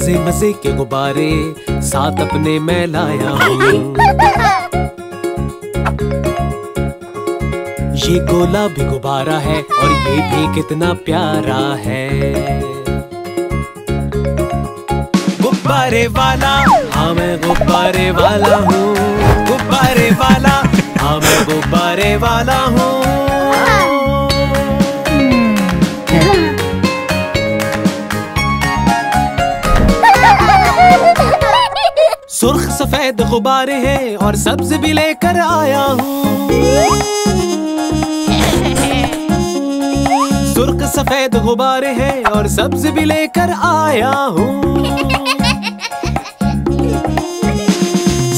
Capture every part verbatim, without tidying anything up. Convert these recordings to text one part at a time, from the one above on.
मजे मजे के गुब्बारे साथ अपने मैं लाया हूँ। ये गोला भी गुब्बारा है और ये भी कितना प्यारा है। गुब्बारे वाला हाँ मैं गुब्बारे वाला हूँ। गुब्बारे वाला हाँ मैं गुब्बारे वाला हूँ। सुर्ख सफेद गुब्बारे हैं और सब्ज भी लेकर आया हूँ। सुर्ख सफेद गुब्बारे हैं और सब्ज भी लेकर आया हूँ।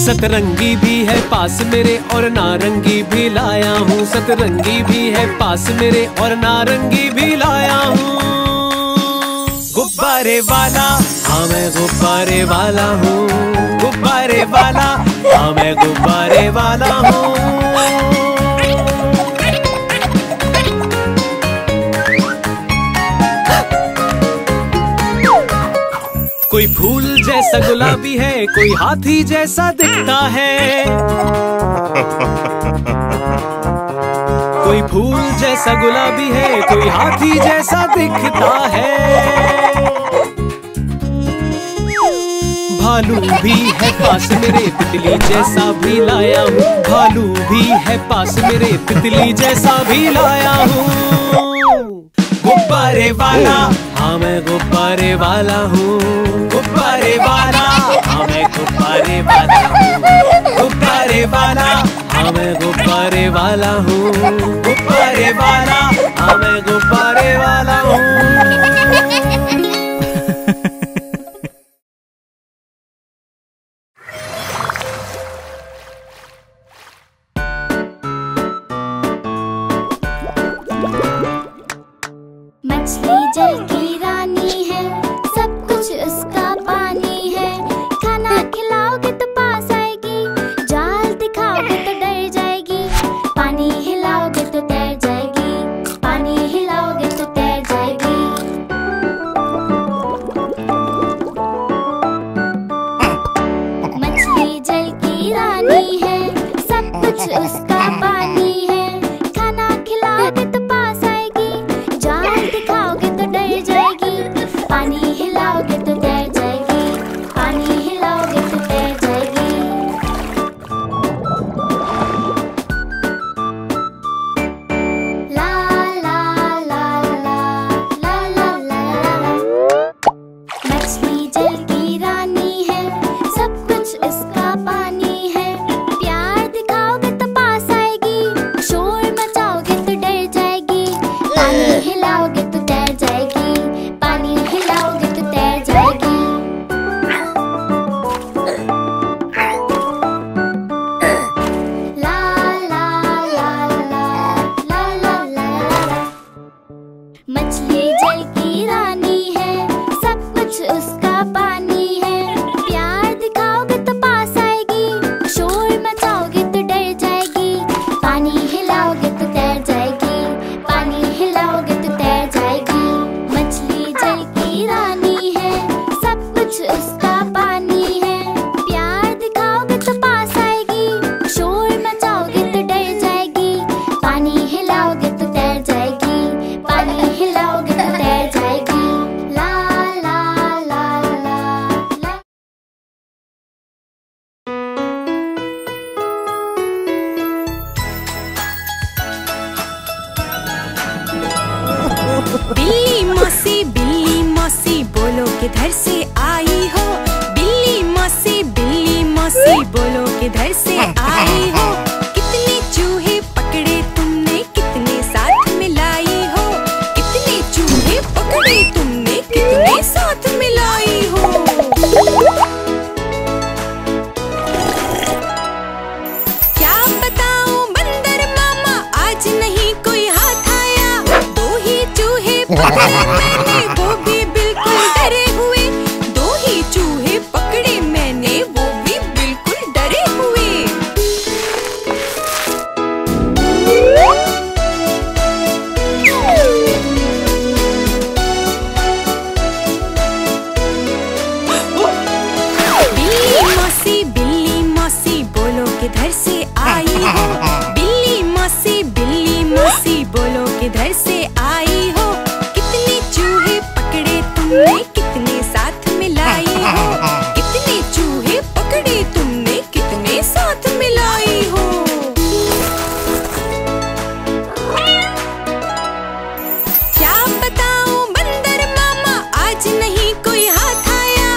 सतरंगी भी है पास मेरे और नारंगी भी लाया हूँ। सतरंगी भी है पास मेरे और नारंगी भी लाया हूँ। गुब्बारे वाला हाँ मैं गुब्बारे वाला हूँ। गुब्बारे वाला हाँ मैं गुब्बारे वाला हूँ। कोई फूल जैसा गुलाबी है, कोई हाथी जैसा दिखता है। कोई फूल जैसा गुलाबी है, कोई हाथी जैसा दिखता है। भालू भी है पास मेरे तितली जैसा भी लाया हूँ। भालू भी है पास मेरे तितली जैसा भी लाया हूँ। गुब्बारे वाला हाँ मैं गुब्बारे वाला हूँ। गुब्बारे वाला हाँ मैं गुब्बारे वाला हूँ। गुब्बारे वाला हाँ मैं गुब्बारे वाला हूँ। गुब्बारे वाला हाँ मैं गुब्बारे वाला हूँ। किधर से आई हो, कितने चूहे पकड़े तुमने, कितने साथ मिलाई हो, कितने चूहे पकड़े तुमने, कितने साथ मिलाई हो। क्या बताऊं बंदर मामा, आज नहीं कोई हाथ आया,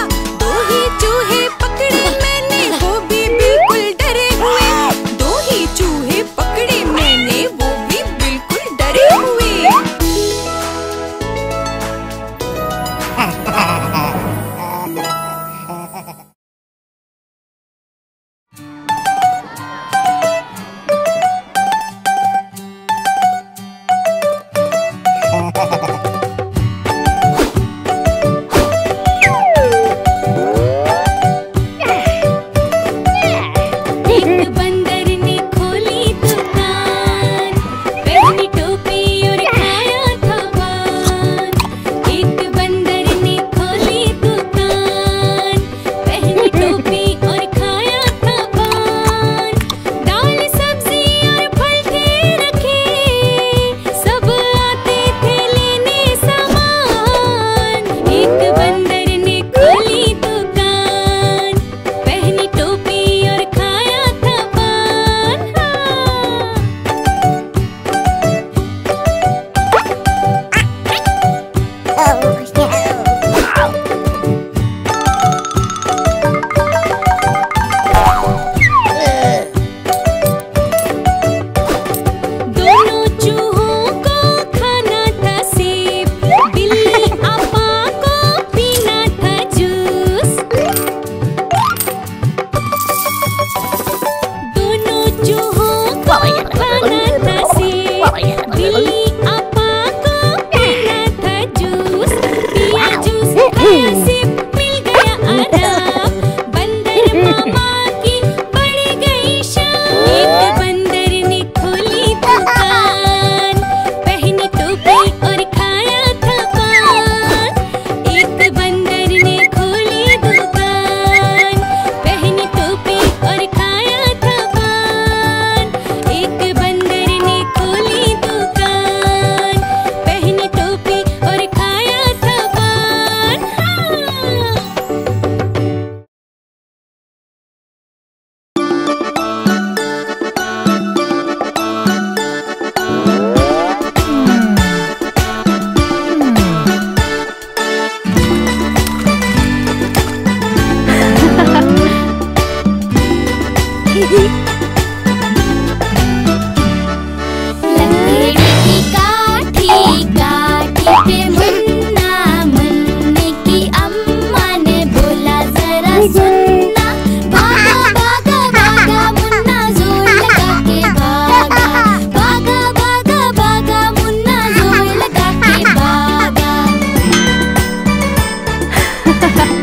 दो ही चूहे पकड़े मैंने, वो भी बिल्कुल डरे हुए, दो ही चूहे पकड़े मैंने, वो भी बिल्कुल डरे हुए।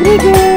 Thank you.